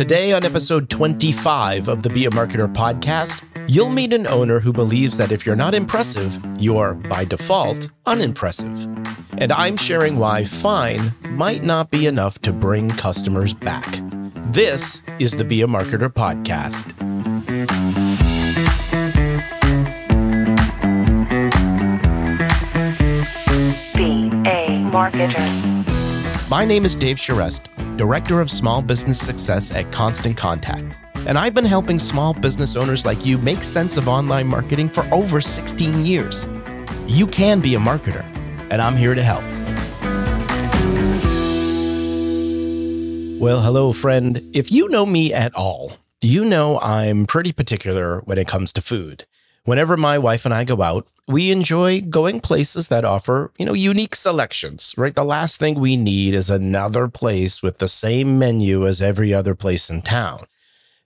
Today on episode 25 of the Be a Marketer podcast, you'll meet an owner who believes that if you're not impressive, you are, by default, unimpressive. And I'm sharing why fine might not be enough to bring customers back. This is the Be a Marketer podcast. Be a Marketer. My name is Dave Charest, Director of Small Business Success at Constant Contact, and I've been helping small business owners like you make sense of online marketing for over 16 years. You can be a marketer, and I'm here to help. Well, hello, friend. If you know me at all, you know I'm pretty particular when it comes to food. Whenever my wife and I go out, we enjoy going places that offer, unique selections, right? The last thing we need is another place with the same menu as every other place in town.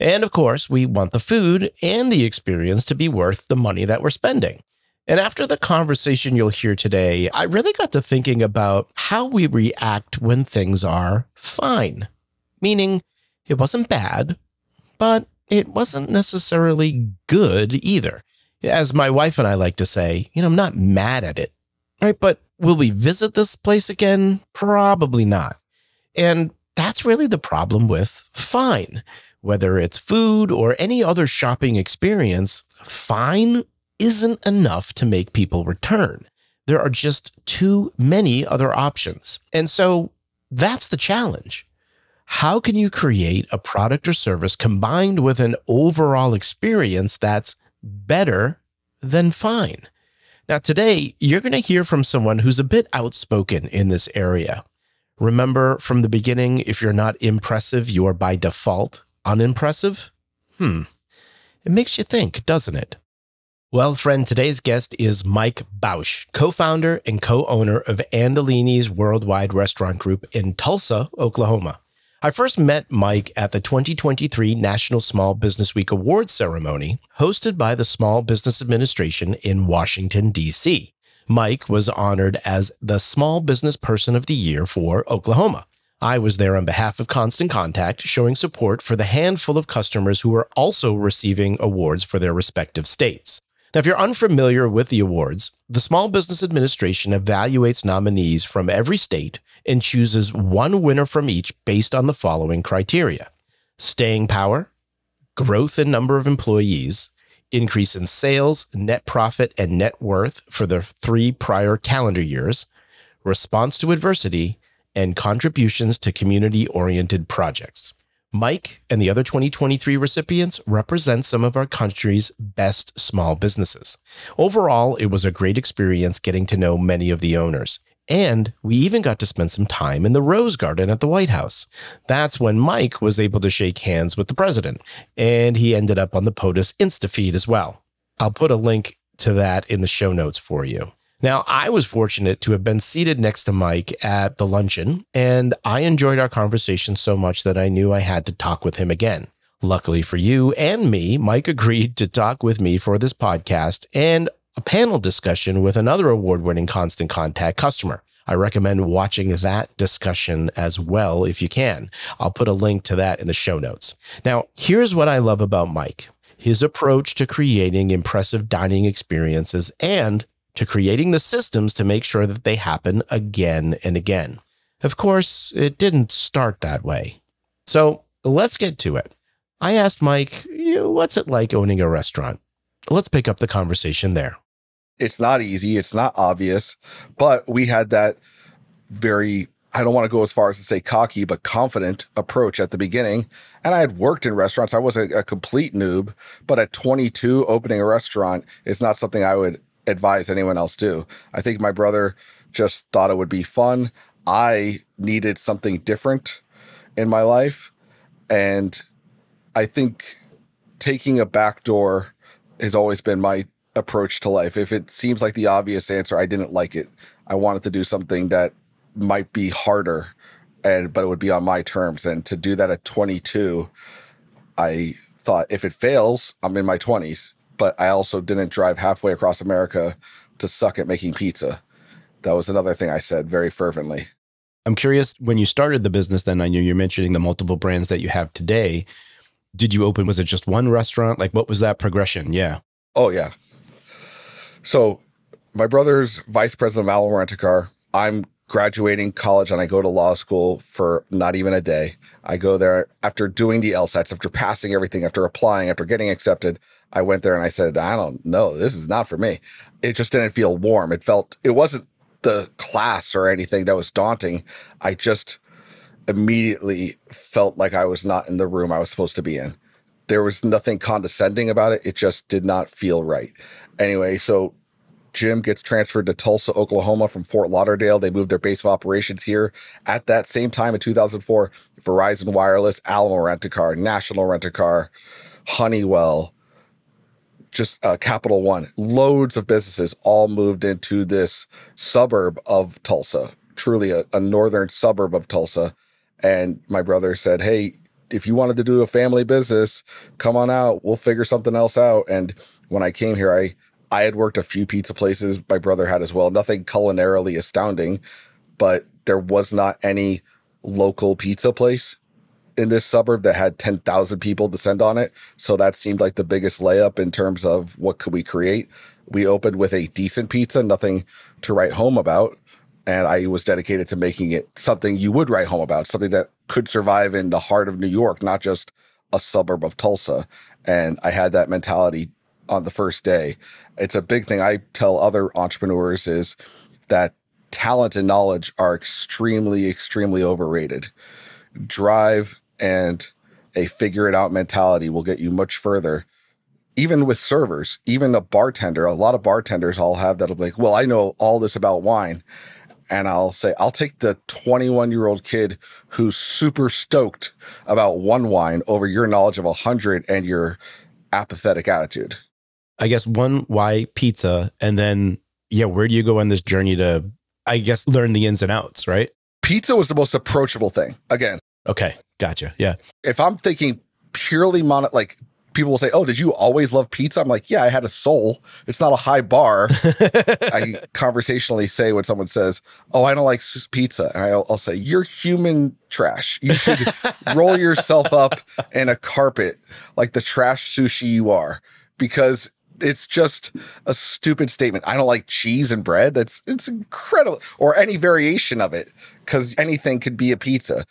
And of course, we want the food and the experience to be worth the money that we're spending. And after the conversation you'll hear today, I really got to thinking about how we react when things are fine, meaning it wasn't bad, but it wasn't necessarily good either. As my wife and I like to say, I'm not mad at it, right? But will we visit this place again? Probably not. And that's really the problem with fine. Whether it's food or any other shopping experience, fine isn't enough to make people return. There are just too many other options. And so that's the challenge. How can you create a product or service combined with an overall experience that's better than fine? Now, today, you're going to hear from someone who's a bit outspoken in this area. Remember from the beginning, if you're not impressive, you are by default unimpressive? It makes you think, doesn't it? Well, friend, today's guest is Mike Bausch, co-founder and co-owner of Andolini's Worldwide Restaurant Group in Tulsa, Oklahoma. I first met Mike at the 2023 National Small Business Week Awards ceremony hosted by the Small Business Administration in Washington, D.C. Mike was honored as the Small Business Person of the Year for Oklahoma. I was there on behalf of Constant Contact, showing support for the handful of customers who are also receiving awards for their respective states. Now, if you're unfamiliar with the awards, the Small Business Administration evaluates nominees from every state and chooses one winner from each based on the following criteria: staying power, growth in number of employees, increase in sales, net profit, and net worth for the 3 prior calendar years, response to adversity, and contributions to community-oriented projects. Mike and the other 2023 recipients represent some of our country's best small businesses. Overall, it was a great experience getting to know many of the owners. And we even got to spend some time in the Rose Garden at the White House. That's when Mike was able to shake hands with the president, and he ended up on the POTUS Instafeed as well. I'll put a link to that in the show notes for you. Now, I was fortunate to have been seated next to Mike at the luncheon, and I enjoyed our conversation so much that I knew I had to talk with him again. Luckily for you and me, Mike agreed to talk with me for this podcast and a panel discussion with another award-winning Constant Contact customer. I recommend watching that discussion as well if you can. I'll put a link to that in the show notes. Now, here's what I love about Mike: his approach to creating impressive dining experiences and to creating the systems to make sure that they happen again and again. Of course, it didn't start that way. So let's get to it. I asked Mike, what's it like owning a restaurant? Let's pick up the conversation there. It's not easy. It's not obvious, but we had that very, I don't want to go as far as to say cocky, but confident approach at the beginning. And I had worked in restaurants. I wasn't a complete noob, but at 22, opening a restaurant is not something I would advise anyone else do. I think my brother just thought it would be fun. I needed something different in my life. And I think taking a back door has always been my approach to life. If it seems like the obvious answer, I didn't like it. I wanted to do something that might be harder, but it would be on my terms. And to do that at 22, I thought if it fails, I'm in my 20s. But I also didn't drive halfway across America to suck at making pizza. That was another thing I said very fervently. I'm curious, when you started the business, then I knew you're mentioning the multiple brands that you have today. Did you open, was it just one restaurant? Like, what was that progression? Yeah. Oh, yeah. So my brother's vice president of Alamo Rent-A-Car. I'm graduating college and I go to law school for not even a day. I go there after doing the LSATs, after passing everything, after applying, after getting accepted. I went there and I said, I don't know, this is not for me. It just didn't feel warm. It felt, it wasn't the class or anything that was daunting. I just immediately felt like I was not in the room I was supposed to be in. There was nothing condescending about it. It just did not feel right. Anyway, so Jim gets transferred to Tulsa, Oklahoma from Fort Lauderdale. They moved their base of operations here. At that same time in 2004, Verizon Wireless, Alamo Rent-A-Car, National Rent-A-Car, Honeywell, just Capital One. Loads of businesses all moved into this suburb of Tulsa, truly a northern suburb of Tulsa. And my brother said, hey, if you wanted to do a family business, come on out. We'll figure something else out. And when I came here, I had worked a few pizza places. My brother had as well. Nothing culinarily astounding, but there was not any local pizza place in this suburb that had 10,000 people descend on it. So that seemed like the biggest layup in terms of what could we create. We opened with a decent pizza, nothing to write home about. And I was dedicated to making it something you would write home about, something that could survive in the heart of New York, not just a suburb of Tulsa. And I had that mentality on the first day. It's a big thing I tell other entrepreneurs is that talent and knowledge are extremely, extremely overrated. Drive and a figure it out mentality will get you much further. Even with servers, even a bartender, a lot of bartenders all have that of like, well, I know all this about wine. And I'll say, I'll take the 21-year-old kid who's super stoked about one wine over your knowledge of 100 and your apathetic attitude. I guess one, why pizza? And then, yeah, where do you go on this journey to, I guess, learn the ins and outs, right? Pizza was the most approachable thing. Again. Okay. Gotcha. Yeah. If I'm thinking purely like people will say, oh, did you always love pizza? I'm like, yeah, I had a soul. It's not a high bar. I conversationally say when someone says, oh, I don't like pizza. And I'll say, you're human trash. You should roll yourself up in a carpet like the trash sushi you are, because it's just a stupid statement. I don't like cheese and bread. It's incredible. Or any variation of it, because anything could be a pizza.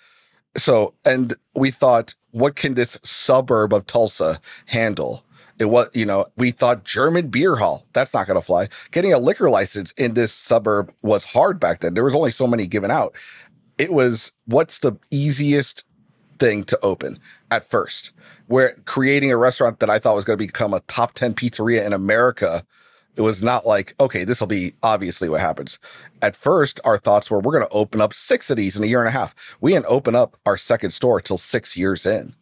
So, and we thought, what can this suburb of Tulsa handle? It was, you know, we thought German beer hall, that's not going to fly. Getting a liquor license in this suburb was hard back then. There was only so many given out. It was, what's the easiest thing to open at first? Where creating a restaurant that I thought was going to become a top 10 pizzeria in America, it was not like, okay, this will be obviously what happens. At first, our thoughts were, we're going to open up 6 of these in a year and a half. We didn't open up our second store till 6 years in.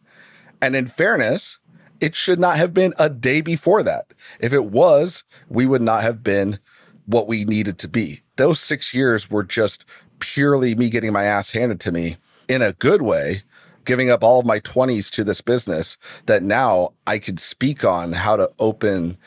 And in fairness, it should not have been a day before that. If it was, we would not have been what we needed to be. Those 6 years were just purely me getting my ass handed to me in a good way, giving up all of my 20s to this business that now I could speak on how to open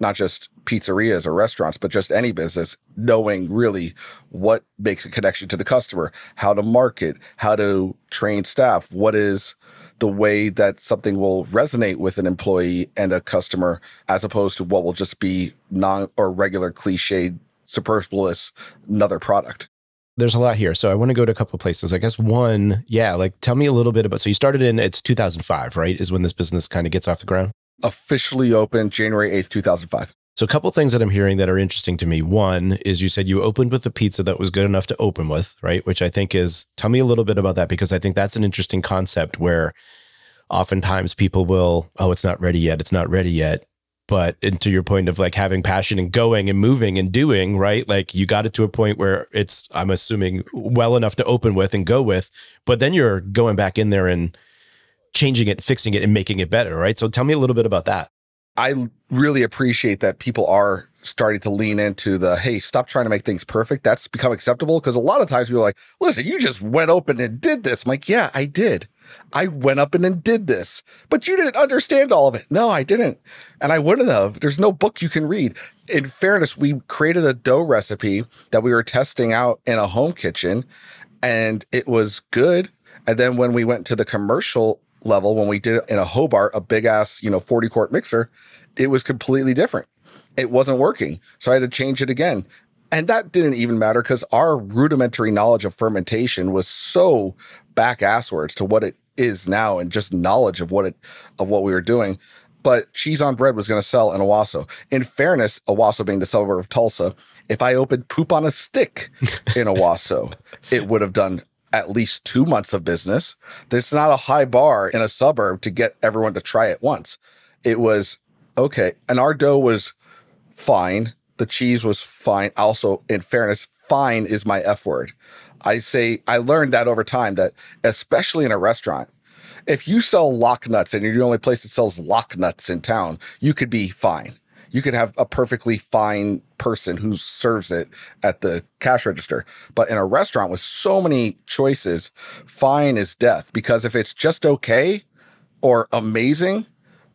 not just pizzerias or restaurants, but just any business, knowing really what makes a connection to the customer, how to market, how to train staff, what is the way that something will resonate with an employee and a customer, as opposed to what will just be non or regular cliched, superfluous, another product. There's a lot here. So I want to go to a couple of places. I guess one, yeah, like tell me a little bit about, so you started in, it's 2005, right? Is when this business kind of gets off the ground? Officially opened January 8th, 2005. So a couple of things that I'm hearing that are interesting to me. One is you said you opened with a pizza that was good enough to open with, right? Which I think is, tell me a little bit about that, because I think that's an interesting concept where oftentimes people will, oh, it's not ready yet. It's not ready yet. But, and to your point of like having passion and going and moving and doing, right? Like you got it to a point where it's, I'm assuming, well enough to open with and go with, but then you're going back in there and changing it, fixing it, and making it better, right? So tell me a little bit about that. I really appreciate that people are starting to lean into the, hey, stop trying to make things perfect. That's become acceptable, because a lot of times people are like, listen, you just went open and did this. I'm like, yeah, I did. I went up and did this, but you didn't understand all of it. No, I didn't. And I wouldn't have. There's no book you can read. In fairness, we created a dough recipe that we were testing out in a home kitchen. and it was good. And then when we went to the commercial level, when we did it in a Hobart, a big ass, 40 quart mixer, it was completely different. It wasn't working. So I had to change it again. And that didn't even matter because our rudimentary knowledge of fermentation was so back asswards to what it is now and just knowledge of what we were doing. But cheese on bread was going to sell in Owasso. In fairness, Owasso being the suburb of Tulsa, if I opened Poop on a Stick in Owasso, it would have done at least 2 months of business. There's not a high bar in a suburb to get everyone to try it once. It was okay. And our dough was fine. The cheese was fine. Also, in fairness, fine is my F word. I learned that over time, that especially in a restaurant, if you sell lock nuts and you're the only place that sells lock nuts in town, you could be fine. You could have a perfectly fine person who serves it at the cash register. But in a restaurant with so many choices, fine is death. Because if it's just okay or amazing,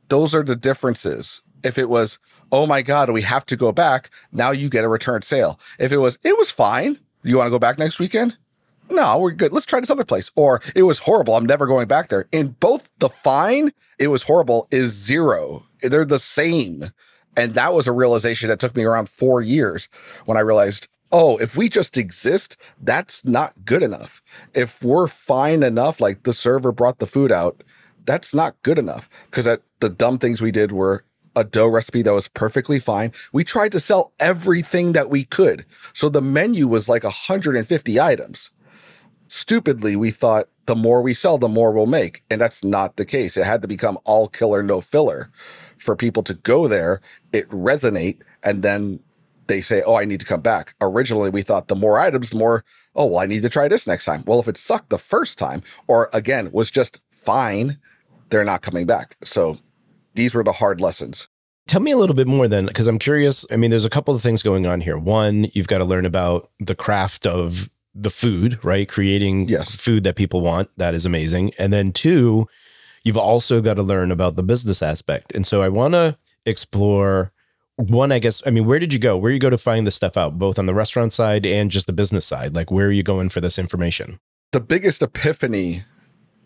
those are the differences. If it was, oh my God, we have to go back, now you get a return sale. If it was fine, you want to go back next weekend? No, we're good. Let's try this other place. Or it was horrible, I'm never going back there. In both, the fine, it was horrible, is zero. They're the same. And that was a realization that took me around 4 years when I realized, oh, if we just exist, that's not good enough. If we're fine enough, like the server brought the food out, that's not good enough. Because the dumb things we did were a dough recipe that was perfectly fine. We tried to sell everything that we could. So the menu was like 150 items. Stupidly, we thought the more we sell, the more we'll make. And that's not the case. It had to become all killer, no filler for people to go there, it resonate, and then they say, oh, I need to come back. Originally, we thought the more items, the more, oh, well, I need to try this next time. Well, if it sucked the first time, or again, was just fine, they're not coming back. So these were the hard lessons. Tell me a little bit more then, because I'm curious. I mean, there's a couple of things going on here. One, you've got to learn about the craft of the food, right? Creating food that people want. That is amazing. And then two, you've also got to learn about the business aspect. And so I want to explore one, I guess, I mean, where did you go? Where you go to find this stuff out, both on the restaurant side and just the business side? Like, where are you going for this information? The biggest epiphany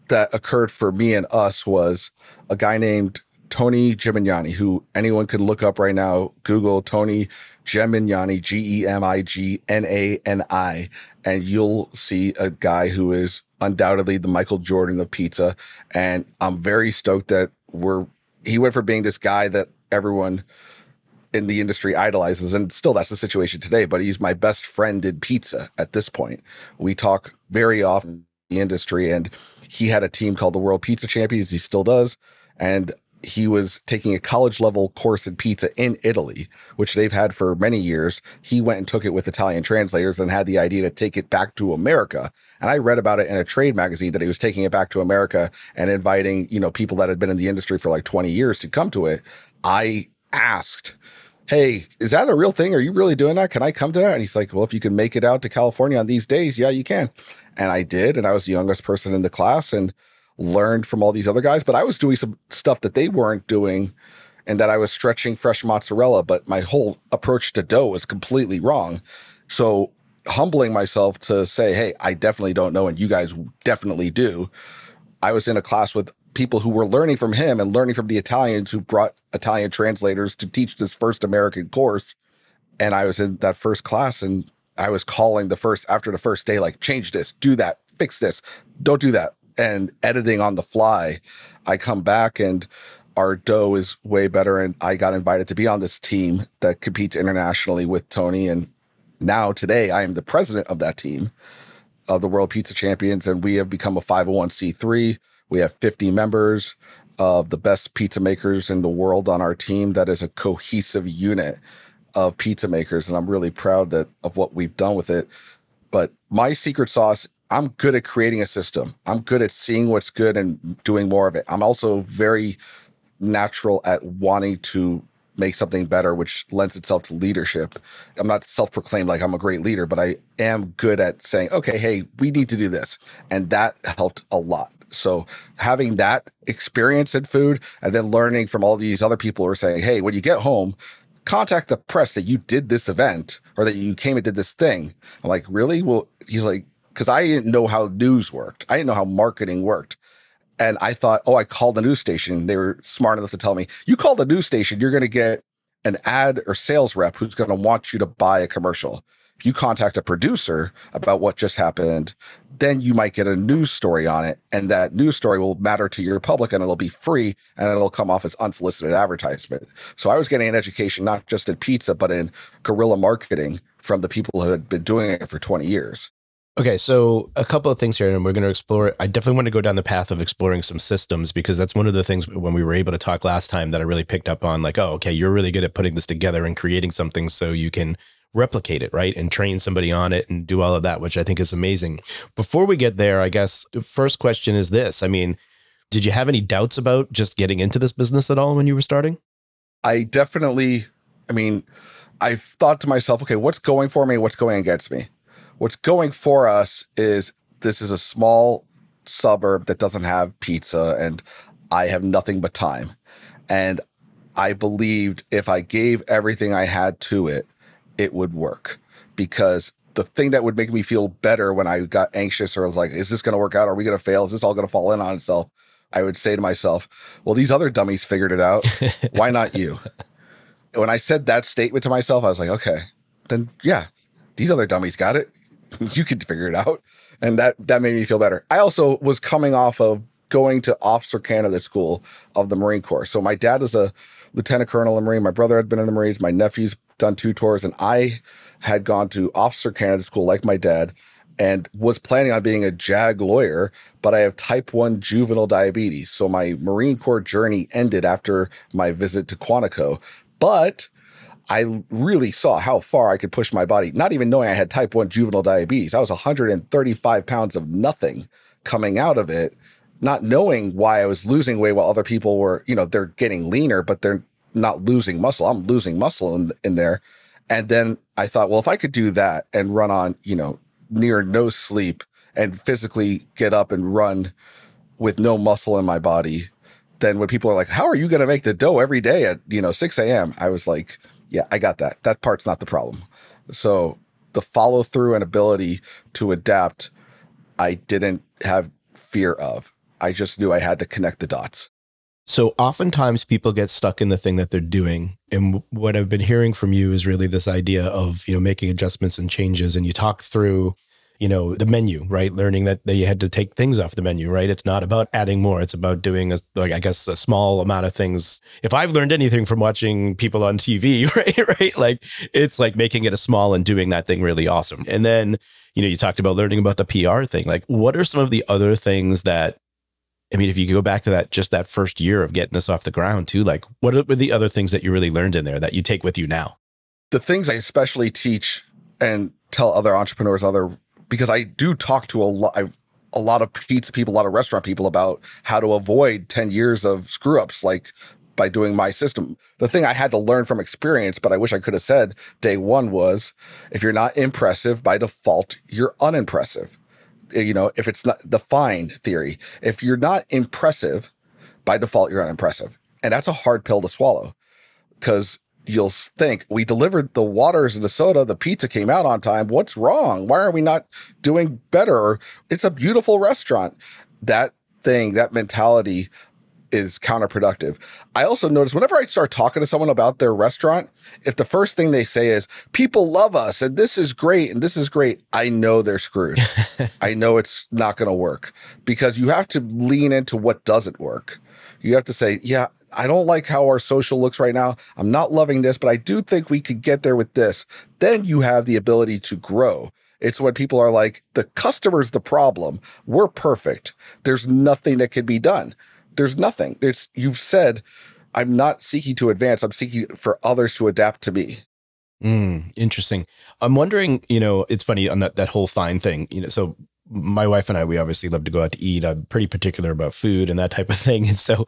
that occurred for me and us was a guy named Tony Gemignani, who anyone can look up right now. Google Tony Gemignani, G-E-M-I-G-N-A-N-I, and you'll see a guy who is undoubtedly the Michael Jordan of pizza. And I'm very stoked that he went from being this guy that everyone in the industry idolizes, and still that's the situation today, but he's my best friend in pizza at this point. We talk very often in the industry, and he had a team called the World Pizza Champions. He still does. And he was taking a college-level course in pizza in Italy, which they've had for many years. He went and took it with Italian translators and had the idea to take it back to America. And I read about it in a trade magazine that he was taking it back to America and inviting, people that had been in the industry for like 20 years to come to it. I asked, hey, is that a real thing? Are you really doing that? Can I come to that? And he's like, well, if you can make it out to California on these days, yeah, you can. And I did. And I was the youngest person in the class and learned from all these other guys, but I was doing some stuff that they weren't doing, and that I was stretching fresh mozzarella, but my whole approach to dough was completely wrong. So humbling myself to say, hey, I definitely don't know, and you guys definitely do. I was in a class with people who were learning from him and learning from the Italians who brought Italian translators to teach this first American course. And I was in that first class, and I was calling after the first day, like, change this, do that, fix this, don't do that, and editing on the fly. I come back and our dough is way better. And I got invited to be on this team that competes internationally with Tony. And now today I am the president of that team of the World Pizza Champions. And we have become a 501c3. We have 50 members of the best pizza makers in the world on our team. That is a cohesive unit of pizza makers. And I'm really proud of what we've done with it. But my secret sauce, I'm good at creating a system. I'm good at seeing what's good and doing more of it. I'm also very natural at wanting to make something better, which lends itself to leadership. I'm not self-proclaimed like I'm a great leader, but I am good at saying, okay, hey, we need to do this. And that helped a lot. So having that experience in food and then learning from all these other people who are saying, hey, when you get home, contact the press that you did this event or that you came and did this thing. I'm like, really? Well, he's like, because I didn't know how news worked. I didn't know how marketing worked. And I thought, oh, I called the news station. They were smart enough to tell me, you call the news station, you're going to get an ad or sales rep who's going to want you to buy a commercial. If you contact a producer about what just happened, then you might get a news story on it. And that news story will matter to your public and it'll be free and it'll come off as unsolicited advertisement. So I was getting an education, not just in pizza, but in guerrilla marketing from the people who had been doing it for 20 years. Okay, so a couple of things here, and we're going to explore. I definitely want to go down the path of exploring some systems, because that's one of the things when we were able to talk last time that I really picked up on, like, oh, okay, you're really good at putting this together and creating something so you can replicate it, right? And train somebody on it and do all of that, which I think is amazing. Before we get there, I guess the first question is this. I mean, did you have any doubts about just getting into this business at all when you were starting? I definitely, I mean, I thought to myself, okay, what's going for me? What's going against me? What's going for us is this is a small suburb that doesn't have pizza, and I have nothing but time. And I believed if I gave everything I had to it, it would work, because the thing that would make me feel better when I got anxious or was like, is this going to work out? Are we going to fail? Is this all going to fall in on itself? I would say to myself, well, these other dummies figured it out. Why not you? When I said that statement to myself, I was like, okay, then yeah, these other dummies got it. You could figure it out. And that made me feel better. I also was coming off of going to officer candidate school of the Marine Corps. So my dad is a lieutenant colonel in the Marine. My brother had been in the Marines. My nephew's done 2 tours. And I had gone to officer candidate school like my dad and was planning on being a JAG lawyer, but I have type 1 juvenile diabetes. So my Marine Corps journey ended after my visit to Quantico. But I really saw how far I could push my body, not even knowing I had type 1 juvenile diabetes. I was 135 pounds of nothing coming out of it, not knowing why I was losing weight while other people were, you know, they're getting leaner, but they're not losing muscle. I'm losing muscle in there. And then I thought, well, if I could do that and run on, you know, near no sleep and physically get up and run with no muscle in my body, then when people are like, how are you going to make the dough every day at, you know, 6 a.m.? I was like, yeah, I got that. That part's not the problem. So the follow through and ability to adapt, I didn't have fear of. I just knew I had to connect the dots. So oftentimes people get stuck in the thing that they're doing. And what I've been hearing from you is really this idea of, you know, making adjustments and changes. And you talk through, you know, the menu, right? Learning that you had to take things off the menu, right? It's not about adding more. It's about doing, like, I guess, a small amount of things. If I've learned anything from watching people on TV, right? Like, it's like making it a small and doing that thing really awesome. And then, you know, you talked about learning about the PR thing. Like, what are some of the other things that, I mean, if you go back to that, just that first year of getting this off the ground too, like, what were the other things that you really learned in there that you take with you now? The things I especially teach and tell other entrepreneurs, because I do talk to a lot of pizza people, a lot of restaurant people about how to avoid 10 years of screw-ups, like by doing my system. The thing I had to learn from experience, but I wish I could have said day 1, was if you're not impressive, by default, you're unimpressive. You know, if it's not the fine theory, if you're not impressive, by default, you're unimpressive. And that's a hard pill to swallow, because you'll think, we delivered the waters and the soda, the pizza came out on time. What's wrong? Why are we not doing better? Or, it's a beautiful restaurant. That thing, that mentality is counterproductive. I also notice whenever I start talking to someone about their restaurant, if the first thing they say is, people love us and this is great and this is great, I know they're screwed. I know it's not going to work, because you have to lean into what doesn't work. You have to say, yeah, I don't like how our social looks right now. I'm not loving this, but I do think we could get there with this. Then you have the ability to grow. It's when people are like, the customer's the problem. We're perfect. There's nothing that can be done. There's nothing. You've said, I'm not seeking to advance. I'm seeking for others to adapt to me. Interesting. I'm wondering, you know, it's funny on that whole fine thing, you know, so my wife and I, we obviously love to go out to eat. I'm pretty particular about food and that type of thing. And so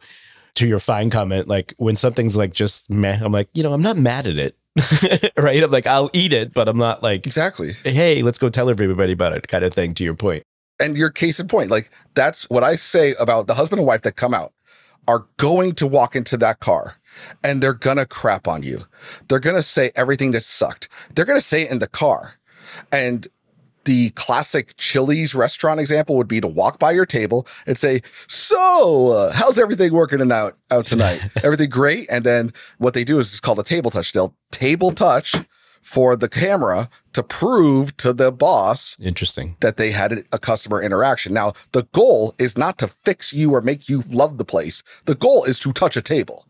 to your fine comment, like when something's like just meh, I'm like, you know, I'm not mad at it. Right. I'm like, I'll eat it, but I'm not like, exactly, hey, let's go tell everybody about it kind of thing, to your point. And your case in point, like that's what I say about the husband and wife that come out are going to walk into that car and they're going to crap on you. They're going to say everything that sucked. They're going to say it in the car. And the classic Chili's restaurant example would be to walk by your table and say, so how's everything working out tonight? Everything great? And then what they do is it's called a table touch. They'll table touch for the camera to prove to the boss that they had a customer interaction. Now, the goal is not to fix you or make you love the place. The goal is to touch a table.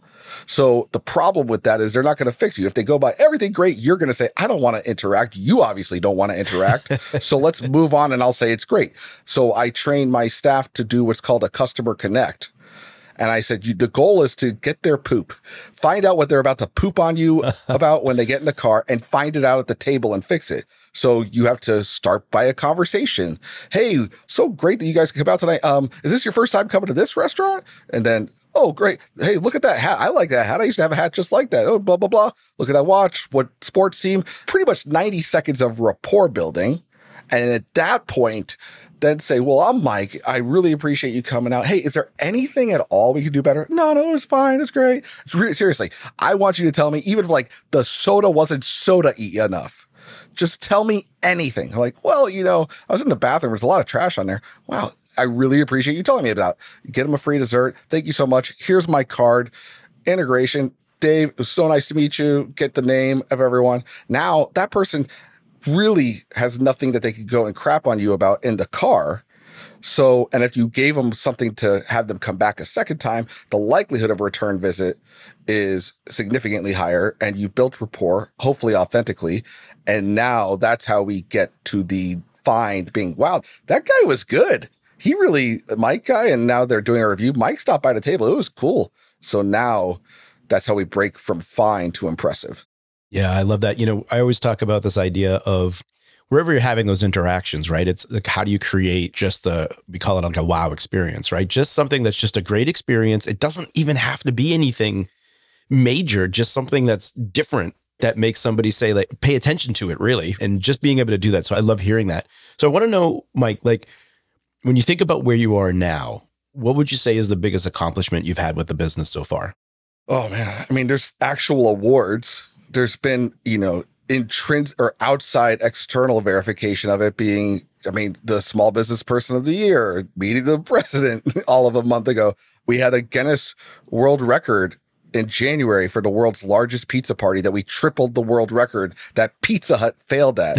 So the problem with that is they're not going to fix you. If they go by everything great, you're going to say, I don't want to interact. You obviously don't want to interact. So let's move on and I'll say it's great. So I train my staff to do what's called a customer connect. And I said, the goal is to get their poop, find out what they're about to poop on you about when they get in the car and find it out at the table and fix it. So you have to start by a conversation. Hey, so great that you guys can come out tonight. Is this your first time coming to this restaurant? And then, oh, great. Hey, look at that hat. I like that hat. I used to have a hat just like that. Oh, blah, blah, blah. Look at that watch. What sports team? Pretty much 90 seconds of rapport building. And at that point, then say, well, I'm Mike. I really appreciate you coming out. Hey, is there anything at all we could do better? No, it's fine. It's great. It's seriously, I want you to tell me, even if like the soda wasn't soda-y enough, just tell me anything. I'm like, well, I was in the bathroom. There's a lot of trash on there. Wow. I really appreciate you telling me about it. Get them a free dessert. Thank you so much. Here's my card. Integration. Dave, it was so nice to meet you. Get the name of everyone. Now that person really has nothing that they could go and crap on you about in the car. So, and if you gave them something to have them come back a second time, the likelihood of a return visit is significantly higher and you built rapport, hopefully authentically. And now that's how we get to the find being, wow, that guy was good. He really, Mike guy, and now they're doing a review. Mike stopped by the table. It was cool. So now that's how we break from fine to impressive. Yeah, I love that. I always talk about this idea of wherever you're having those interactions, right? It's like, how do you create just we call it like a wow experience, right? Just something that's just a great experience. It doesn't even have to be anything major, just something that's different that makes somebody say, like, pay attention to it, really. And just being able to do that. So I love hearing that. So I want to know, Mike, like, when you think about where you are now, what would you say is the biggest accomplishment you've had with the business so far? Oh, man. I mean, there's actual awards. There's been, intrinsic or outside external verification of it being, the Small Business Person of the Year, meeting the president all of a month ago. We had a Guinness World Record in January for the world's largest pizza party that we tripled the world record that Pizza Hut failed at.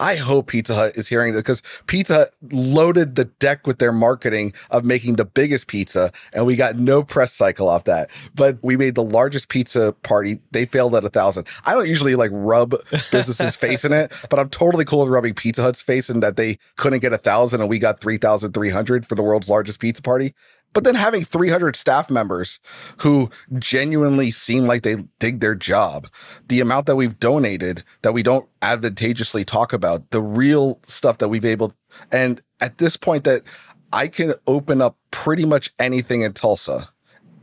I hope Pizza Hut is hearing this because Pizza Hut loaded the deck with their marketing of making the biggest pizza and we got no press cycle off that. But we made the largest pizza party. They failed at 1,000. I don't usually like rub businesses' face in it, but I'm totally cool with rubbing Pizza Hut's face in that they couldn't get 1,000 and we got 3,300 for the world's largest pizza party. But then having 300 staff members who genuinely seem like they dig their job, the amount that we've donated that we don't advantageously talk about, the real stuff that we've able, and at this point that I can open up pretty much anything in Tulsa.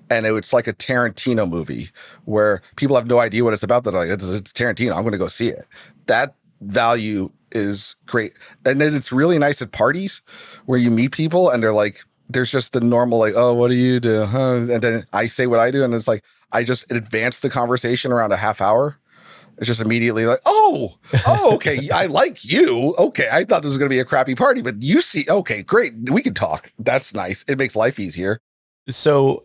And it's like a Tarantino movie where people have no idea what it's about. They're like, it's Tarantino, I'm going to go see it. That value is great. And then it's really nice at parties where you meet people and they're like, there's just the normal, like, oh, what do you do? Huh? And then I say what I do. And it's like, I just advanced the conversation around a half hour. It's just immediately like, oh, okay, I like you. Okay, I thought this was going to be a crappy party, but you see, okay, great. We can talk. That's nice. It makes life easier. So,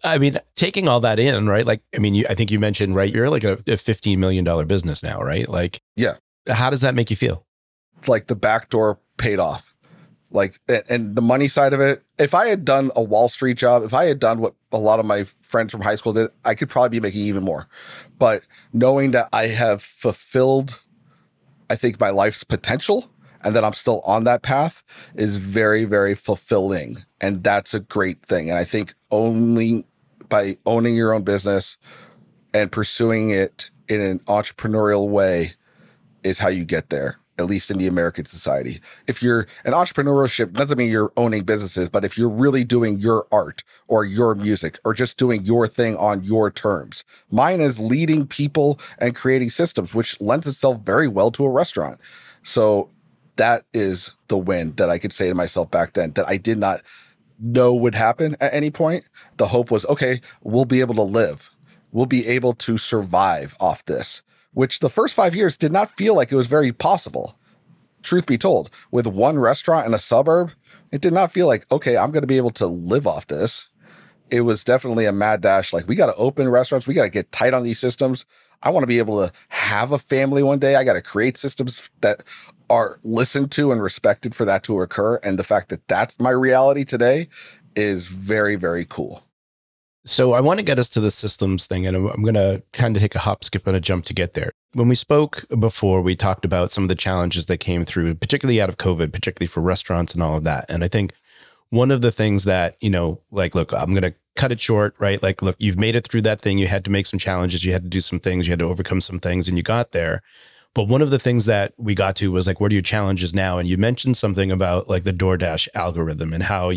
taking all that in, right? Like, I think you mentioned, right, you're like a $15 million business now, right? Like, yeah. How does that make you feel? Like the back door paid off. Like, and the money side of it, if I had done a Wall Street job, if I had done what a lot of my friends from high school did, I could probably be making even more. But knowing that I have fulfilled, I think, my life's potential and that I'm still on that path is very, very fulfilling. And that's a great thing. And I think only by owning your own business and pursuing it in an entrepreneurial way is how you get there. At least in the American society. If you're an entrepreneurship, doesn't mean you're owning businesses, but if you're really doing your art or your music or just doing your thing on your terms. Mine is leading people and creating systems, which lends itself very well to a restaurant. So that is the win that I could say to myself back then that I did not know would happen at any point. The hope was, okay, we'll be able to live. We'll be able to survive off this. Which the first 5 years did not feel like it was very possible. truth be told, with one restaurant in a suburb, it did not feel like, okay, I'm going to be able to live off this. It was definitely a mad dash. Like, we got to open restaurants. We got to get tight on these systems. I want to be able to have a family one day. I got to create systems that are listened to and respected for that to occur. And the fact that that's my reality today is very, very cool. So I want to get us to the systems thing, and I'm going to kind of take a hop, skip, and a jump to get there. When we spoke before, we talked about some of the challenges that came through, particularly out of COVID, particularly for restaurants and all of that. And I think one of the things that, you know, like, look, I'm going to cut it short, right? Like, look, you've made it through that thing. You had to make some challenges. You had to do some things. You had to overcome some things, and you got there. But one of the things that we got to was like, what are your challenges now? And you mentioned something about like the DoorDash algorithm and how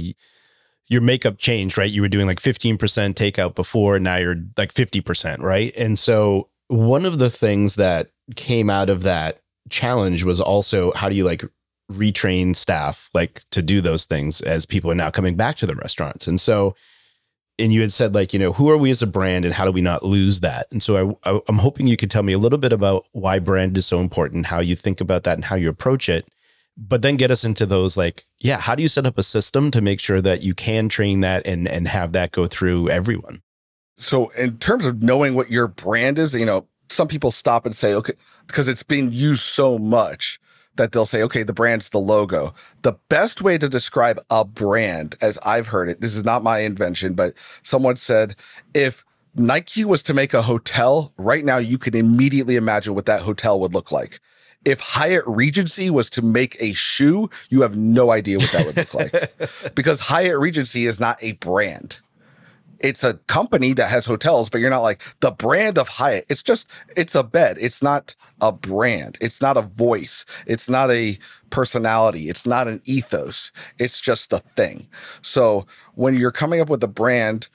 your makeup changed, right? You were doing like 15% takeout before, now you're like 50%, right? And so one of the things that came out of that challenge was also, how do you like retrain staff like to do those things as people are now coming back to the restaurants? And so, and you had said like, you know, who are we as a brand and how do we not lose that? And so I'm hoping you could tell me a little bit about why brand is so important, how you think about that and how you approach it, but then get us into those like, yeah, how do you set up a system to make sure that you can train that and have that go through everyone? So in terms of knowing what your brand is, you know, some people stop and say, okay, because it's being used so much that they'll say, okay, the brand's the logo. The best way to describe a brand, as I've heard it, this is not my invention, but someone said, if Nike was to make a hotel right now, you could immediately imagine what that hotel would look like. If Hyatt Regency was to make a shoe, you have no idea what that would look like, because Hyatt Regency is not a brand. It's a company that has hotels, but you're not like the brand of Hyatt. It's just, it's a bed. It's not a brand. It's not a voice. It's not a personality. It's not an ethos. It's just a thing. So when you're coming up with a brand,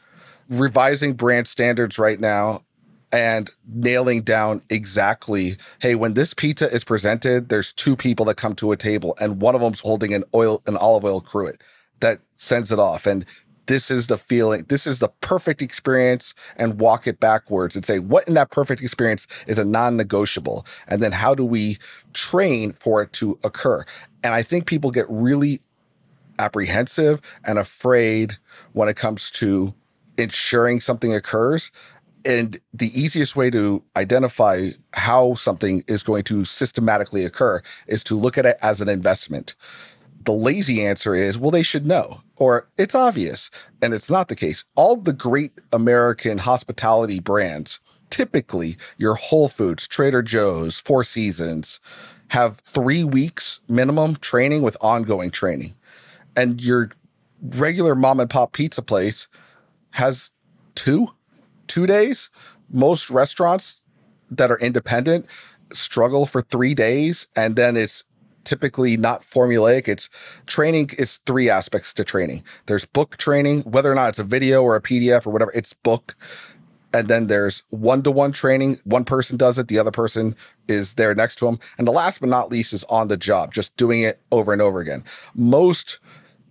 revising brand standards right now and nailing down exactly, hey, when this pizza is presented, there's two people that come to a table and one of them's holding an olive oil cruet that sends it off. And this is the feeling. This is the perfect experience, and walk it backwards and say, what in that perfect experience is a non-negotiable? And then how do we train for it to occur? And I think people get really apprehensive and afraid when it comes to ensuring something occurs. And the easiest way to identify how something is going to systematically occur is to look at it as an investment. The lazy answer is, well, they should know, or it's obvious. And it's not the case. All the great American hospitality brands, typically your Whole Foods, Trader Joe's, Four Seasons, have 3 weeks minimum training with ongoing training. And your regular mom and pop pizza place has two days. Most restaurants that are independent struggle for 3 days, and then it's typically not formulaic. It's training is three aspects to training. There's book training, whether or not it's a video or a PDF or whatever, it's book. And then there's one-to-one training. One person does it. The other person is there next to them. And the last but not least is on the job, just doing it over and over again. Most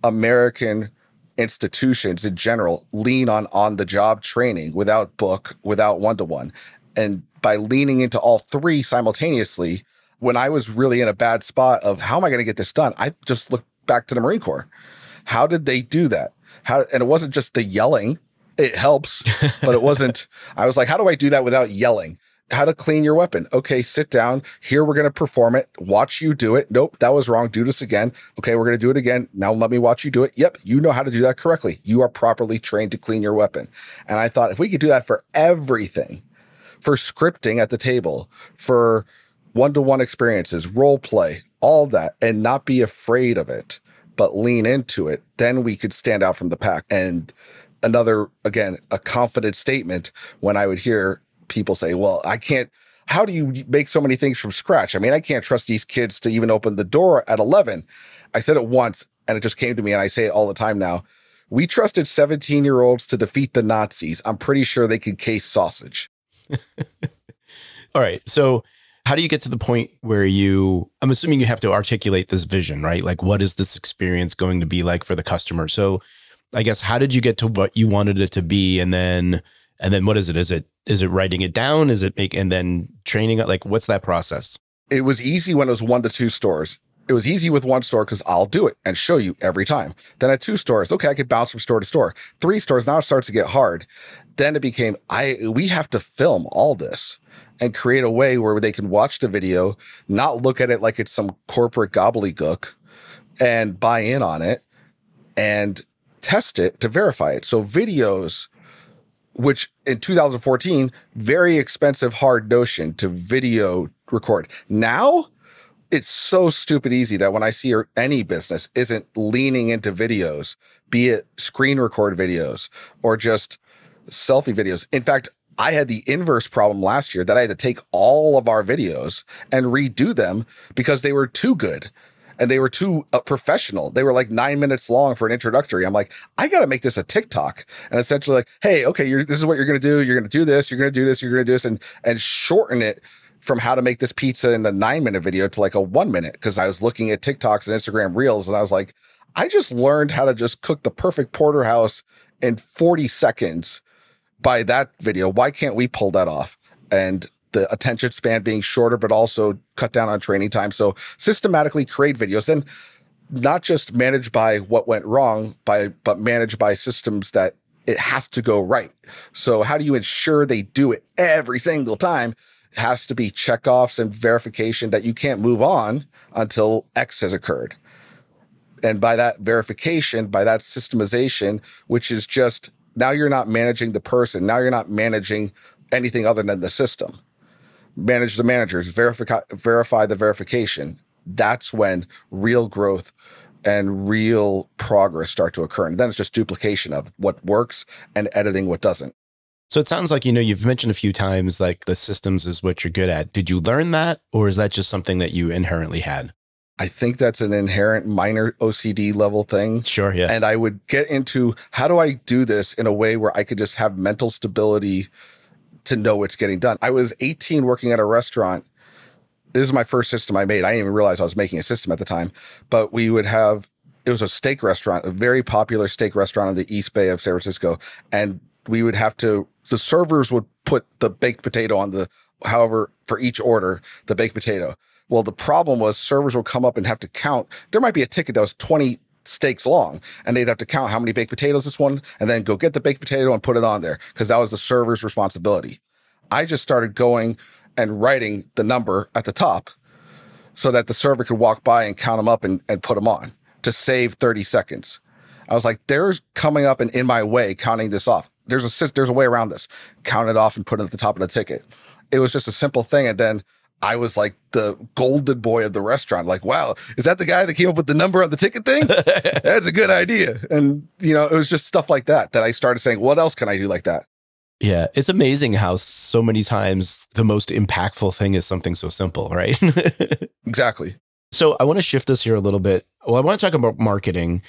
American institutions in general lean on the job training without book, without one-to-one. And by leaning into all three simultaneously, when I was really in a bad spot of how am I going to get this done, I just looked back to the Marine Corps. How did they do that? And it wasn't just the yelling. It helps, but it wasn't. I was like, how do I do that without yelling? How to clean your weapon. Okay, sit down. Here, we're going to perform it. Watch you do it. Nope, that was wrong. Do this again. Okay, we're going to do it again. Now let me watch you do it. Yep, you know how to do that correctly. You are properly trained to clean your weapon. And I thought if we could do that for everything, for scripting at the table, for one-to-one experiences, role play, all that, and not be afraid of it, but lean into it, then we could stand out from the pack. And another, again, a confident statement when I would hear people say, well, I can't, how do you make so many things from scratch? I mean, I can't trust these kids to even open the door at 11. I said it once and it just came to me, and I say it all the time now. We trusted 17-year-olds to defeat the Nazis. I'm pretty sure they could case sausage. All right. So how do you get to the point where I'm assuming you have to articulate this vision, right? Like, what is this experience going to be like for the customer? So I guess, how did you get to what you wanted it to be? And then what is it? Is it writing it down? Is it and then training it? Like, what's that process? It was easy when it was 1 to 2 stores. It was easy with one store because I'll do it and show you every time. Then at two stores, okay, I could bounce from store to store. Three stores, now it starts to get hard. Then it became, we have to film all this and create a way where they can watch the video, not look at it like it's some corporate gobbledygook, and buy in on it and test it to verify it. So videos, which in 2014, very expensive, hard notion to video record. Now, it's so stupid easy that when I see any business isn't leaning into videos, be it screen record videos or just selfie videos. In fact, I had the inverse problem last year that I had to take all of our videos and redo them because they were too good and they were too professional. They were like 9 minutes long for an introductory. I'm like, I got to make this a TikTok and essentially like, hey, okay, this is what you're going to do. You're going to do this. You're going to do this. You're going to do this, and shorten it from how to make this pizza in a 9-minute video to like a 1-minute, because I was looking at TikToks and Instagram Reels and I was like, I just learned how to just cook the perfect porterhouse in 40 seconds by that video. Why can't we pull that off? And the attention span being shorter, but also cut down on training time. So systematically create videos and not just managed by what went wrong, but managed by systems that it has to go right. So how do you ensure they do it every single time? Has to be checkoffs and verification that you can't move on until X has occurred. And by that verification, by that systemization, which is just, now you're not managing the person. Now you're not managing anything other than the system. Manage the managers, verify the verification. That's when real growth and real progress start to occur. And then it's just duplication of what works and editing what doesn't. So it sounds like, you know, you've mentioned a few times, like the systems is what you're good at. Did you learn that? Or is that just something that you inherently had? I think that's an inherent minor OCD level thing. Sure. Yeah. And I would get into how do I do this in a way where I could just have mental stability to know it's getting done. I was 18 working at a restaurant. This is my first system I made. I didn't even realize I was making a system at the time, but we would have, it was a steak restaurant, a very popular steak restaurant in the East Bay of San Francisco. And we would have to, the servers would put the baked potato on the, however, for each order, the baked potato. Well, the problem was servers would come up and have to count. There might be a ticket that was 20 steaks long, and they'd have to count how many baked potatoes this one, and then go get the baked potato and put it on there, because that was the server's responsibility. I just started going and writing the number at the top so that the server could walk by and count them up and put them on to save 30 seconds. I was like, they're coming up and in my way counting this off. There's a way around this. Count it off and put it at the top of the ticket. It was just a simple thing. And then I was like the golden boy of the restaurant. Like, wow, is that the guy that came up with the number on the ticket thing? That's a good idea. And, you know, it was just stuff like that that I started saying, what else can I do like that? Yeah, it's amazing how so many times the most impactful thing is something so simple, right? Exactly. So I want to shift us here a little bit. Well, I want to talk about marketing.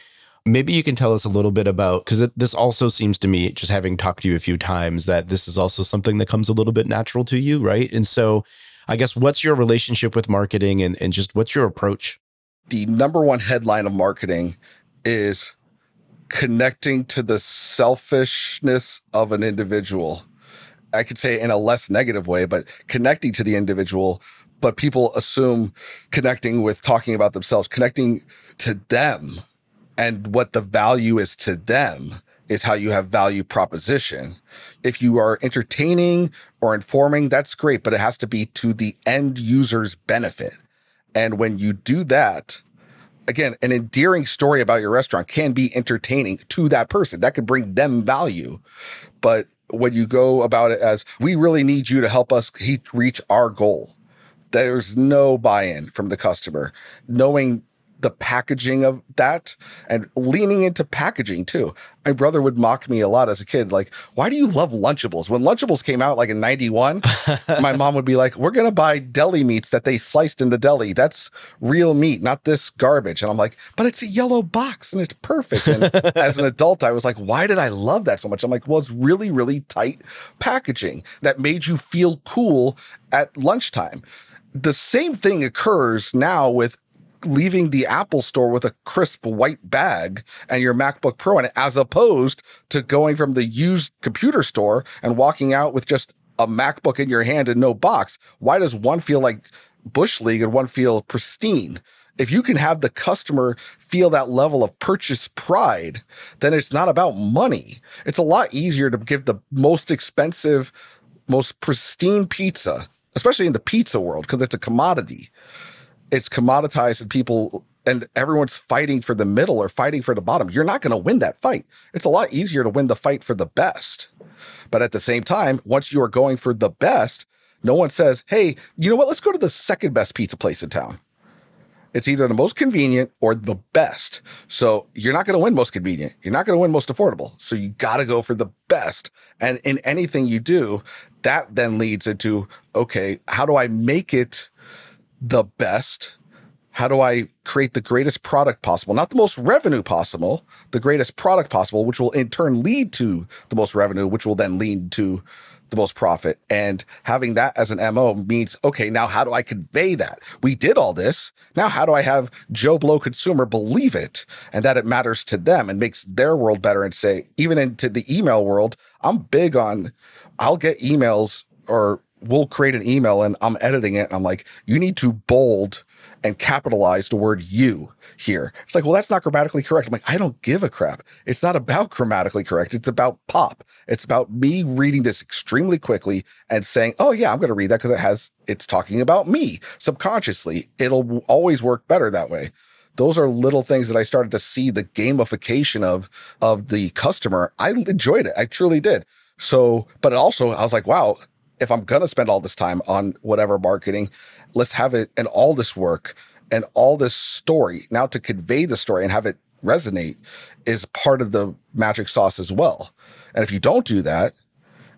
Maybe you can tell us a little bit about, because this also seems to me, just having talked to you a few times, that this is also something that comes a little bit natural to you, right? And so I guess what's your relationship with marketing and just what's your approach? The #1 headline of marketing is connecting to the selfishness of an individual. I could say in a less negative way, but connecting to the individual, but people assume connecting with talking about themselves, connecting to them. And what the value is to them is how you have value proposition. If you are entertaining or informing, that's great, but it has to be to the end user's benefit. And when you do that, again, an endearing story about your restaurant can be entertaining to that person. That could bring them value. But when you go about it as, we really need you to help us reach our goal, there's no buy-in from the customer. Knowing the packaging of that and leaning into packaging too. My brother would mock me a lot as a kid. Like, why do you love Lunchables? When Lunchables came out like in 91, my mom would be like, we're going to buy deli meats that they sliced in the deli. That's real meat, not this garbage. And I'm like, but it's a yellow box and it's perfect. And as an adult, I was like, why did I love that so much? I'm like, well, it's really, really tight packaging that made you feel cool at lunchtime. The same thing occurs now with leaving the Apple store with a crisp white bag and your MacBook Pro in it, as opposed to going from the used computer store and walking out with just a MacBook in your hand and no box. Why does one feel like Bush League and one feel pristine? If you can have the customer feel that level of purchase pride, then it's not about money. It's a lot easier to give the most expensive, most pristine pizza, especially in the pizza world, because it's a commodity. It's commoditized, and people and everyone's fighting for the middle or fighting for the bottom. You're not going to win that fight. It's a lot easier to win the fight for the best. But at the same time, once you are going for the best, no one says, hey, you know what? Let's go to the second best pizza place in town. It's either the most convenient or the best. So you're not going to win most convenient. You're not going to win most affordable. So you got to go for the best. And in anything you do, that then leads into, okay, how do I make it the best? How do I create the greatest product possible? Not the most revenue possible, the greatest product possible, which will in turn lead to the most revenue, which will then lead to the most profit. And having that as an MO means, okay, now how do I convey that? We did all this. Now how do I have Joe Blow consumer believe it and that it matters to them and makes their world better? And say, even into the email world, I'm big on, I'll get emails or we'll create an email and I'm editing it. And I'm like, you need to bold and capitalize the word you here. It's like, well, that's not grammatically correct. I'm like, I don't give a crap. It's not about grammatically correct. It's about pop. It's about me reading this extremely quickly and saying, oh yeah, I'm going to read that because it's talking about me subconsciously. It'll always work better that way. Those are little things that I started to see the gamification of the customer. I enjoyed it. I truly did. So, but also I was like, wow, if I'm going to spend all this time on whatever marketing, let's have it and all this work and all this story. Now to convey the story and have it resonate is part of the magic sauce as well. And if you don't do that,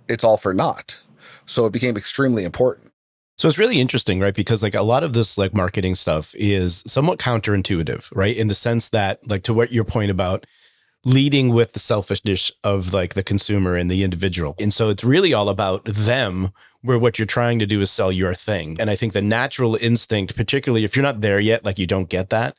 it's all for naught. So it became extremely important. So it's really interesting, right? Because like a lot of this like marketing stuff is somewhat counterintuitive, right? In the sense that like to what your point about leading with the selfishness of like the consumer and the individual. And so it's really all about them, where what you're trying to do is sell your thing. And I think the natural instinct, particularly if you're not there yet, like you don't get that,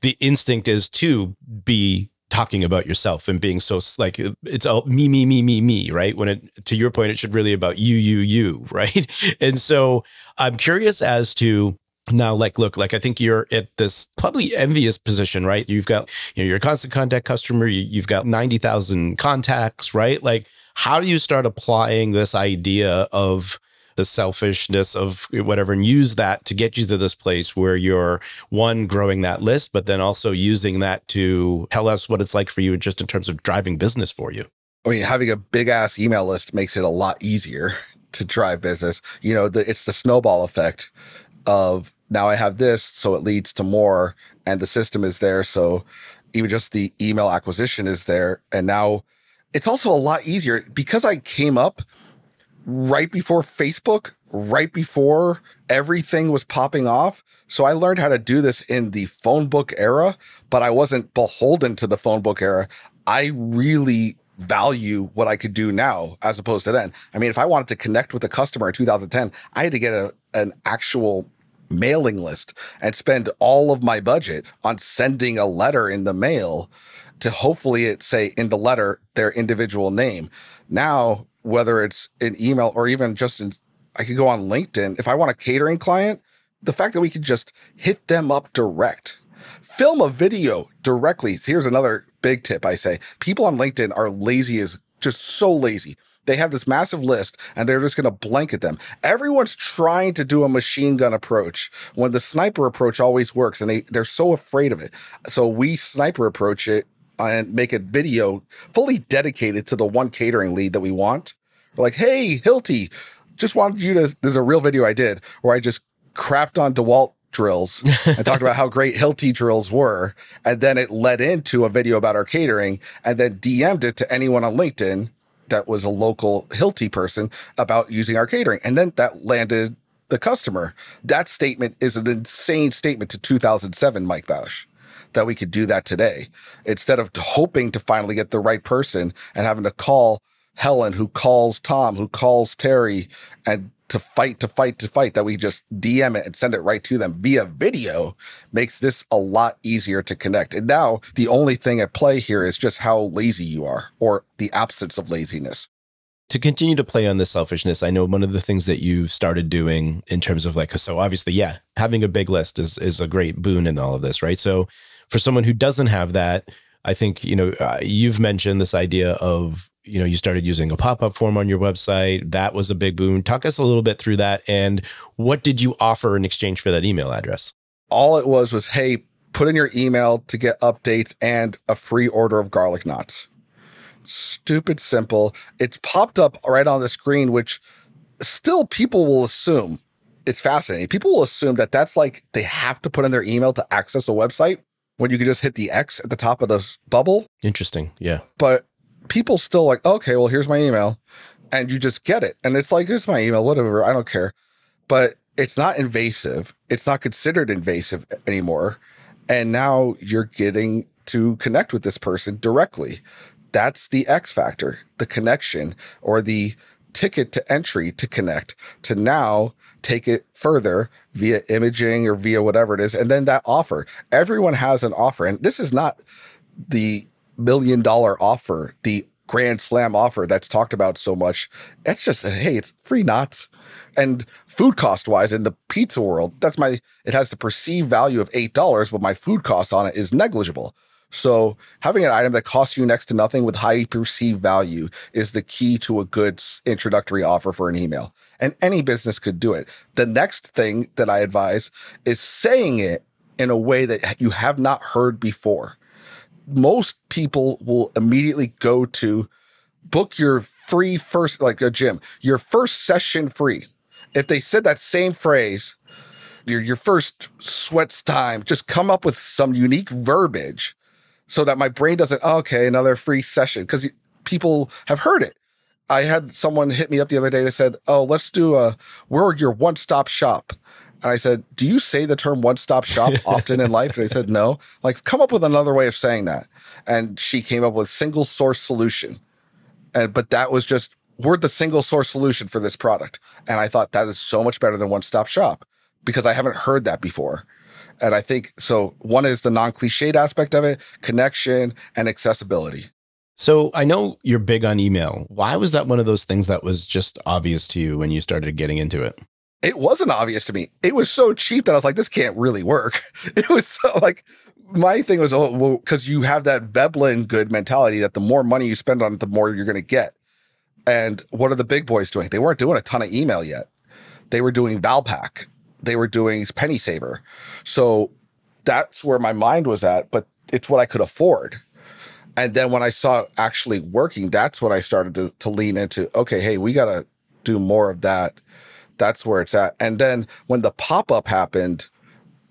the instinct is to be talking about yourself and being so like, it's all me, me, me, me, me, right? When it, to your point, it should really about you, you, you, right? And so I'm curious as to, now, like, look, like I think you're at this probably envious position, right? You've got, you know, your Constant Contact customer, you've got 90,000 contacts, right? Like, how do you start applying this idea of the selfishness of whatever and use that to get you to this place where you're, one, growing that list, but then also using that to tell us what it's like for you just in terms of driving business for you? I mean, having a big ass email list makes it a lot easier to drive business. You know, it's the snowball effect of, now I have this, so it leads to more, and the system is there. So even just the email acquisition is there. And now it's also a lot easier because I came up right before Facebook, right before everything was popping off. So I learned how to do this in the phone book era, but I wasn't beholden to the phone book era. I really value what I could do now as opposed to then. I mean, if I wanted to connect with a customer in 2010, I had to get an actual mailing list and spend all of my budget on sending a letter in the mail to hopefully it say in the letter their individual name. Now, whether it's an email or even just in, I could go on LinkedIn. If I want a catering client, the fact that we could just hit them up direct, film a video directly. Here's another big tip I say. People on LinkedIn are lazy as just so lazy. They have this massive list and they're just going to blanket them. Everyone's trying to do a machine gun approach when the sniper approach always works, and they're so afraid of it. So we sniper approach it and make a video fully dedicated to the one catering lead that we want. We're like, hey, Hilti, just wanted you to, there's a real video I did where I just crapped on DeWalt drills and talked about how great Hilti drills were. And then it led into a video about our catering, and then DM'd it to anyone on LinkedIn that was a local Hilti person about using our catering. And then that landed the customer. That statement is an insane statement to 2007 Mike Bausch, that we could do that today. Instead of hoping to finally get the right person and having to call Helen, who calls Tom, who calls Terry, and to fight, that we just DM it and send it right to them via video, makes this a lot easier to connect. And now the only thing at play here is just how lazy you are, or the absence of laziness. to continue to play on the selfishness, I know one of the things that you've started doing in terms of like, so obviously, yeah, having a big list is a great boon in all of this, right? So for someone who doesn't have that, I think, you know, you've mentioned this idea of, you know, you started using a pop-up form on your website. That was a big boon. Talk us a little bit through that. And what did you offer in exchange for that email address? All it was, hey, put in your email to get updates and a free order of garlic knots. Stupid simple. It's popped up right on the screen, which still people will assume. It's fascinating. People will assume that that's like they have to put in their email to access the website when you can just hit the X at the top of the bubble. Interesting. Yeah. But people still like, okay, well, here's my email, and you just get it. And it's like, it's my email, whatever. I don't care. But it's not invasive. It's not considered invasive anymore. And now you're getting to connect with this person directly. That's the X factor, the connection or the ticket to entry to connect, to now take it further via imaging or via whatever it is. And then that offer, everyone has an offer. And this is not the $1 million offer, the grand slam offer that's talked about so much. It's just, hey, it's free knots. And food cost wise in the pizza world, that's my, it has the perceived value of $8, but my food cost on it is negligible. So having an item that costs you next to nothing with high perceived value is the key to a good introductory offer for an email. And any business could do it. The next thing that I advise is saying it in a way that you have not heard before. Most people will immediately go to book your free first, like a gym, your first session free. If they said that same phrase, your first sweats time, just come up with some unique verbiage, so that my brain doesn't, oh, okay, another free session, because people have heard it. I had someone hit me up the other day that said, oh, let's do a, we're your one-stop shop. And I said, do you say the term one-stop shop often in life? And they said, no. Like, come up with another way of saying that. And she came up with single source solution. But that was just, we're the single source solution for this product. And I thought that is so much better than one-stop shop, because I haven't heard that before. And I think, so one is the non-cliched aspect of it, connection and accessibility. So I know you're big on email. Why was that one of those things that was just obvious to you when you started getting into it? It wasn't obvious to me. It was so cheap that I was like, this can't really work. It was so like, my thing was, oh, well, because you have that Veblen good mentality that the more money you spend on it, the more you're going to get. And what are the big boys doing? They weren't doing a ton of email yet. They were doing Valpak. They were doing Penny Saver. So that's where my mind was at, but it's what I could afford. And then when I saw it actually working, that's when I started to lean into, okay, hey, we got to do more of that. That's where it's at. And then when the pop-up happened,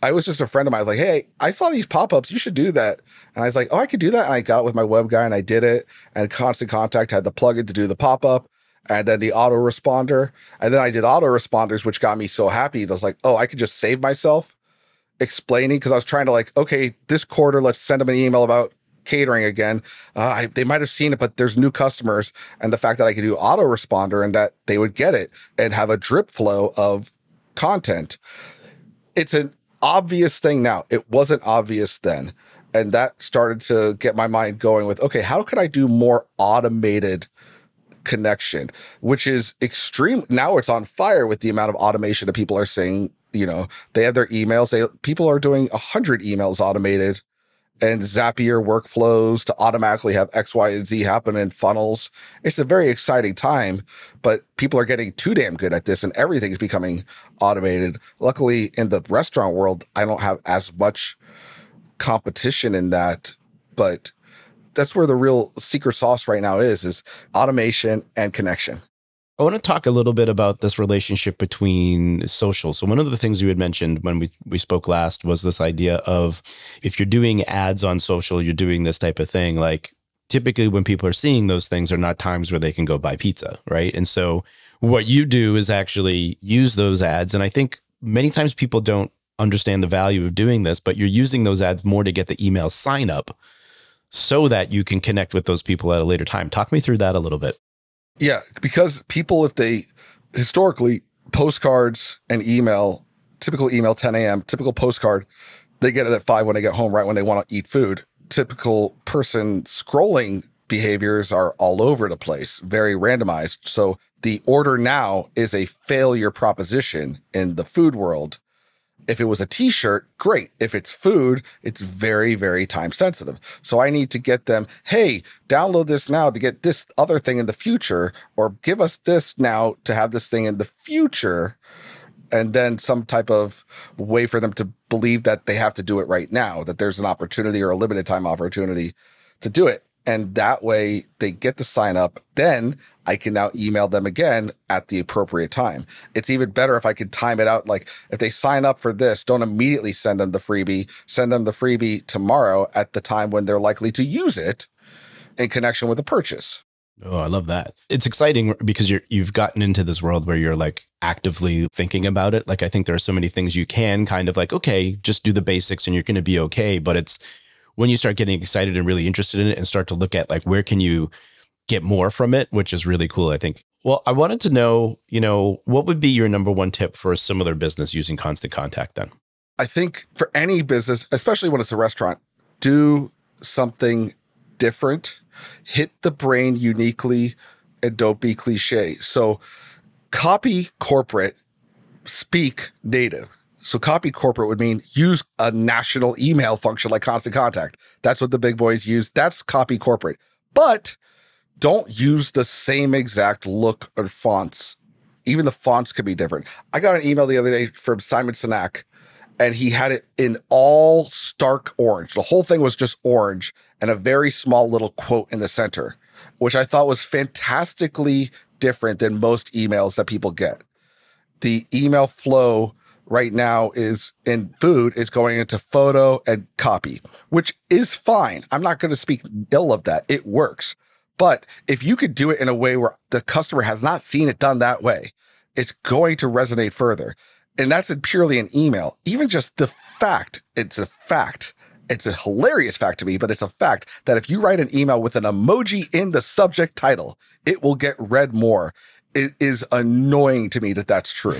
I was just a friend of mine. I was like, hey, I saw these pop-ups. You should do that. And I was like, oh, I could do that. And I got with my web guy and I did it. And Constant Contact had the plugin to do the pop-up. And then the autoresponder. And then I did autoresponders, which got me so happy. I was like, oh, I could just save myself explaining, because I was trying to like, okay, this quarter, let's send them an email about catering again. They might have seen it, but there's new customers. And the fact that I could do autoresponder and that they would get it and have a drip flow of content. It's an obvious thing now. It wasn't obvious then. And that started to get my mind going with, okay, how could I do more automated connection, which is extreme. Now it's on fire with the amount of automation that people are saying, you know, they have their emails. People are doing 100 emails automated and Zapier workflows to automatically have X, Y, and Z happen in funnels. It's a very exciting time, but people are getting too damn good at this and everything's becoming automated. Luckily in the restaurant world, I don't have as much competition in that, but that's where the real secret sauce right now is automation and connection. I want to talk a little bit about this relationship between social. So one of the things you had mentioned when we spoke last was this idea of, if you're doing ads on social, you're doing this type of thing. Like typically when people are seeing those things are not times where they can go buy pizza, right? And so what you do is actually use those ads. And I think many times people don't understand the value of doing this, but you're using those ads more to get the email sign up, so that you can connect with those people at a later time. Talk me through that a little bit. Yeah, because people, if they historically postcards and email, typical email 10 a.m., typical postcard, they get it at 5 when they get home, right when they want to eat food. Typical person scrolling behaviors are all over the place, very randomized. So the order now is a failure proposition in the food world. If it was a t-shirt, great. If it's food, it's very, very time sensitive. So I need to get them, hey, download this now to get this other thing in the future, or give us this now to have this thing in the future. And then some type of way for them to believe that they have to do it right now, that there's an opportunity or a limited time opportunity to do it. And that way they get to sign up. Then I can now email them again at the appropriate time. It's even better if I could time it out. Like if they sign up for this, don't immediately send them the freebie. Send them the freebie tomorrow at the time when they're likely to use it in connection with the purchase. Oh, I love that. It's exciting because you've gotten into this world where you're like actively thinking about it. Like I think there are so many things you can kind of like, okay, just do the basics and you're going to be okay. But it's when you start getting excited and really interested in it and start to look at like, where can you get more from it, which is really cool, I think. Well, I wanted to know, you know, what would be your #1 tip for a similar business using Constant Contact then? I think for any business, especially when it's a restaurant, do something different. Hit the brain uniquely and don't be cliche. So copy corporate, speak native. So copy corporate would mean use a national email function like Constant Contact. That's what the big boys use. That's copy corporate. But don't use the same exact look and fonts. Even the fonts could be different. I got an email the other day from Simon Sinek, and he had it in all stark orange. The whole thing was just orange and a very small little quote in the center, which I thought was fantastically different than most emails that people get. The email flow right now is in food is going into photo and copy, which is fine. I'm not going to speak ill of that. It works. But if you could do it in a way where the customer has not seen it done that way, it's going to resonate further. And that's purely an email. Even just the fact, it's a fact. It's a hilarious fact to me, but it's a fact that if you write an email with an emoji in the subject title, it will get read more. It is annoying to me that that's true,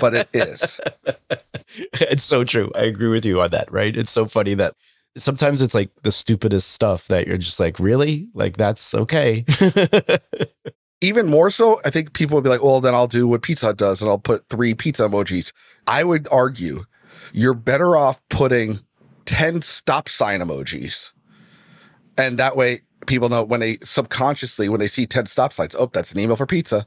but it is. It's so true. I agree with you on that, right? It's so funny that sometimes it's like the stupidest stuff that you're just like, really? Like, that's okay. Even more so, I think people would be like, well, then I'll do what Pizza Hut does and I'll put 3 pizza emojis. I would argue you're better off putting 10 stop sign emojis. And that way people know when they subconsciously, when they see 10 stop signs, oh, that's an email for pizza.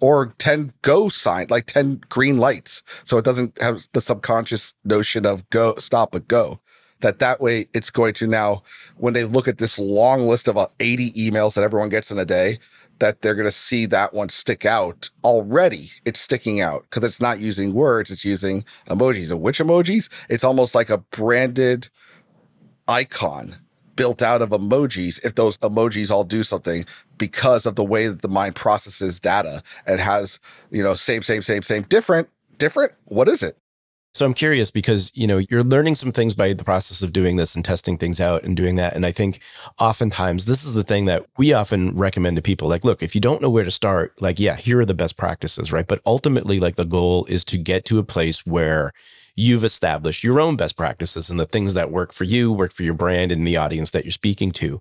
Or 10 go sign, like 10 green lights. So it doesn't have the subconscious notion of go, stop, but go. That way it's going to now, when they look at this long list of 80 emails that everyone gets in a day, that they're going to see that one stick out already. It's sticking out because it's not using words. It's using emojis. And which emojis? It's almost like a branded icon built out of emojis if those emojis all do something because of the way that the mind processes data and has, you know, same, different. What is it? So I'm curious because, you know, you're learning some things by the process of doing this and testing things out and doing that. And I think oftentimes this is the thing that we often recommend to people. Like, look, if you don't know where to start, like, yeah, here are the best practices, right? But ultimately, like the goal is to get to a place where you've established your own best practices and the things that work for you, work for your brand and the audience that you're speaking to.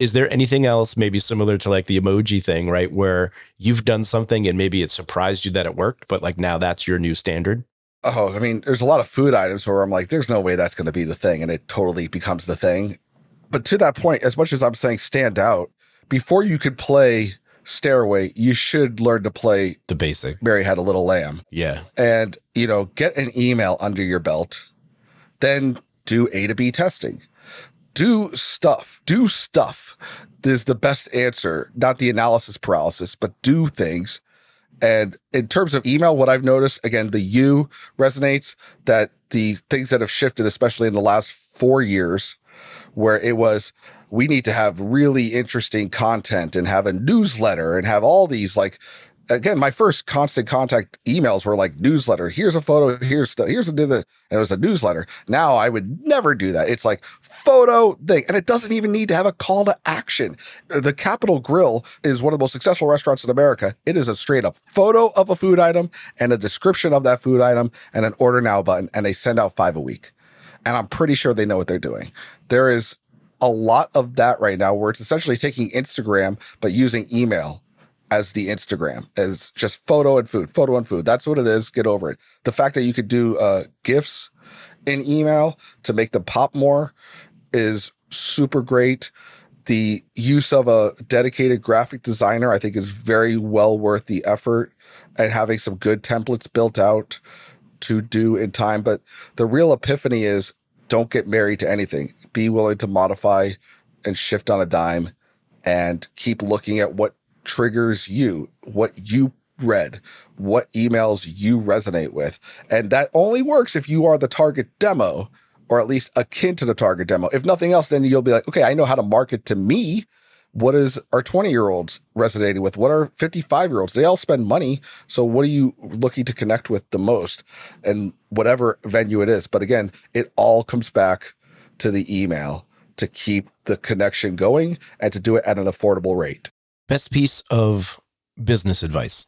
Is there anything else maybe similar to like the emoji thing, right? Where you've done something and maybe it surprised you that it worked, but like now that's your new standard? Oh, I mean, there's a lot of food items where I'm like, there's no way that's going to be the thing. And it totally becomes the thing. But to that point, as much as I'm saying stand out, before you could play Stairway, you should learn to play the basic Mary Had a Little Lamb. Yeah. And, you know, get an email under your belt, then do A to B testing. Do stuff. Do stuff is the best answer, not the analysis paralysis, but do things. And in terms of email, what I've noticed, again, the U resonates, that the things that have shifted, especially in the last 4 years, where it was, we need to have really interesting content and have a newsletter and have all these, like, again, my first Constant Contact emails were like newsletter. Here's a photo. Here's and it was a newsletter. Now I would never do that. It's like photo thing. And it doesn't even need to have a call to action. The Capital Grill is one of the most successful restaurants in America. It is a straight up photo of a food item and a description of that food item and an order now button. And they send out 5 a week. And I'm pretty sure they know what they're doing. There is a lot of that right now, where it's essentially taking Instagram but using email as the Instagram, as just photo and food, photo and food. That's what it is. Get over it. The fact that you could do GIFs in email to make them pop more is super great. The use of a dedicated graphic designer, I think, is very well worth the effort, and having some good templates built out to do in time. But the real epiphany is don't get married to anything. Be willing to modify and shift on a dime, and keep looking at what triggers you, what you read, what emails you resonate with. And that only works if you are the target demo, or at least akin to the target demo. If nothing else, then you'll be like, okay, I know how to market to me. What is our 20-year-olds resonating with? What are 55-year-olds? They all spend money. So what are you looking to connect with the most? And whatever venue it is. But again, it all comes back to the email to keep the connection going and to do it at an affordable rate. Best piece of business advice.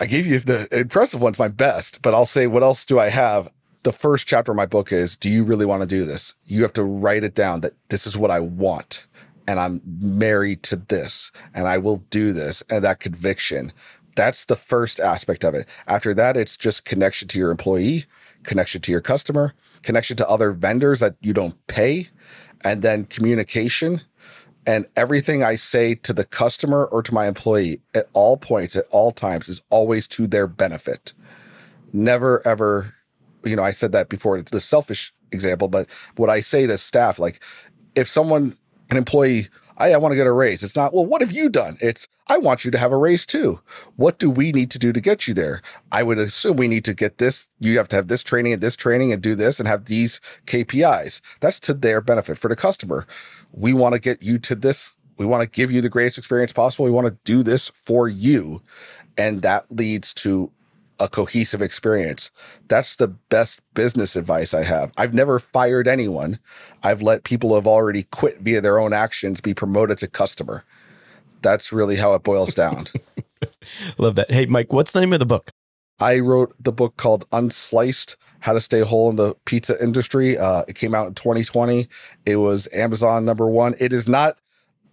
I gave you the impressive one's my best, but I'll say, what else do I have? The first chapter of my book is, do you really want to do this? You have to write it down that this is what I want, and I'm married to this, and I will do this, and that conviction. That's the first aspect of it. After that, it's just connection to your employee, connection to your customer, connection to other vendors that you don't pay, and then communication. And everything I say to the customer or to my employee at all points, at all times, is always to their benefit. Never, ever... You know, I said that before, it's the selfish example, but what I say to staff, like if someone, an employee, I want to get a raise. It's not, well, what have you done? It's, I want you to have a raise too. What do we need to do to get you there? I would assume we need to get this. You have to have this training and do this and have these KPIs. That's to their benefit. For the customer, we want to get you to this. We want to give you the greatest experience possible. We want to do this for you. And that leads to a cohesive experience. That's the best business advice I have. I've never fired anyone. I've let people who have already quit via their own actions be promoted to customer. That's really how it boils down. Love that. Hey, Mike, what's the name of the book? I wrote the book called Unsliced, How to Stay Whole in the Pizza Industry. It came out in 2020. It was Amazon #1. It is not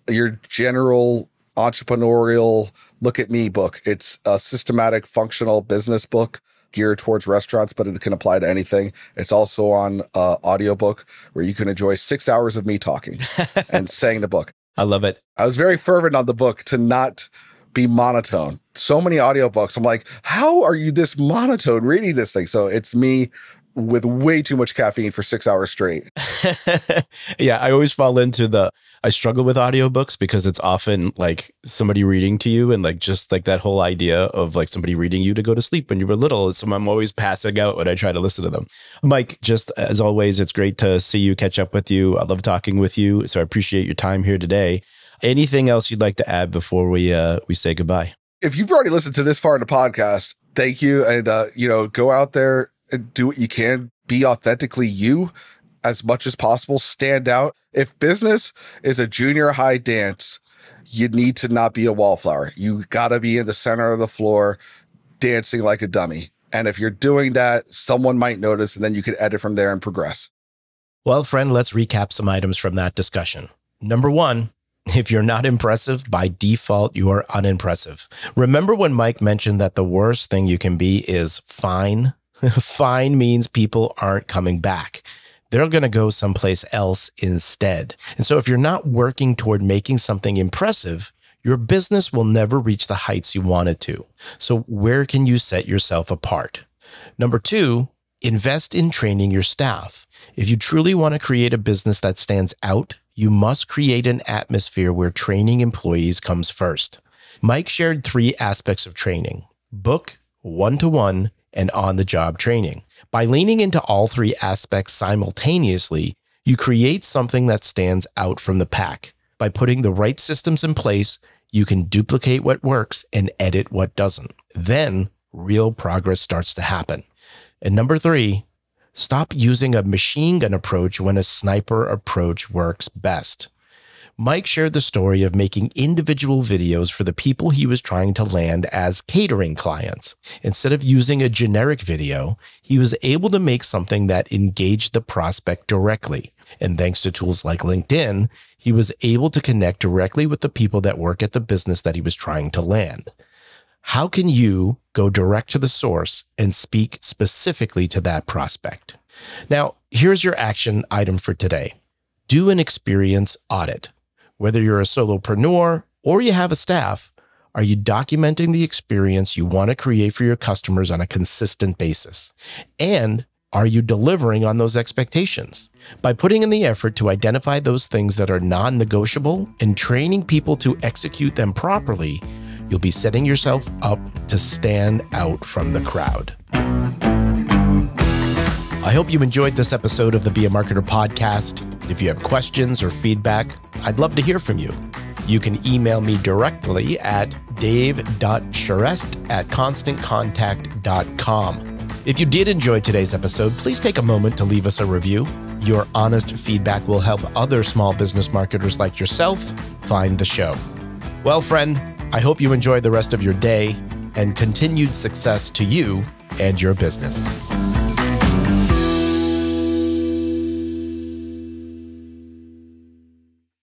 your general entrepreneurial look at me book. It's a systematic, functional business book geared towards restaurants, but it can apply to anything. It's also on audiobook, where you can enjoy 6 hours of me talking and saying the book. I love it. I was very fervent on the book to not be monotone. So many audiobooks, I'm like, how are you this monotone reading this thing? So it's me with way too much caffeine for 6 hours straight. Yeah, I always fall into I struggle with audiobooks because it's often like somebody reading to you, and like just like that whole idea of like somebody reading you to go to sleep when you were little. So I'm always passing out when I try to listen to them. Mike, just as always, it's great to see you, catch up with you. I love talking with you. So I appreciate your time here today. Anything else you'd like to add before we say goodbye? If you've already listened to this far in the podcast, thank you. And, you know, go out there and do what you can. Be authentically you as much as possible. Stand out. If business is a junior high dance, you need to not be a wallflower. You got to be in the center of the floor dancing like a dummy. And if you're doing that, someone might notice, and then you can edit from there and progress. Well, friend, let's recap some items from that discussion. Number 1, if you're not impressive, by default, you are unimpressive. Remember when Mike mentioned that the worst thing you can be is fine? Fine means people aren't coming back. They're going to go someplace else instead. And so if you're not working toward making something impressive, your business will never reach the heights you want it to. So where can you set yourself apart? Number 2, invest in training your staff. If you truly want to create a business that stands out, you must create an atmosphere where training employees comes first. Mike shared 3 aspects of training: book, one-to-one, and on-the-job training. By leaning into all 3 aspects simultaneously, you create something that stands out from the pack. By putting the right systems in place, you can duplicate what works and edit what doesn't. Then real progress starts to happen. And number 3, stop using a machine gun approach when a sniper approach works best. Mike shared the story of making individual videos for the people he was trying to land as catering clients. Instead of using a generic video, he was able to make something that engaged the prospect directly. And thanks to tools like LinkedIn, he was able to connect directly with the people that work at the business that he was trying to land. How can you go direct to the source and speak specifically to that prospect? Now, here's your action item for today. Do an experience audit. Whether you're a solopreneur or you have a staff, are you documenting the experience you want to create for your customers on a consistent basis? And are you delivering on those expectations? By putting in the effort to identify those things that are non-negotiable and training people to execute them properly, you'll be setting yourself up to stand out from the crowd. I hope you enjoyed this episode of the Be a Marketer podcast. If you have questions or feedback, I'd love to hear from you. You can email me directly at dave.charest@constantcontact.com. If you did enjoy today's episode, please take a moment to leave us a review. Your honest feedback will help other small business marketers like yourself find the show. Well, friend, I hope you enjoy the rest of your day and continued success to you and your business.